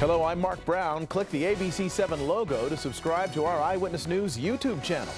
Hello, I'm Mark Brown. Click the ABC7 logo to subscribe to our Eyewitness News YouTube channel.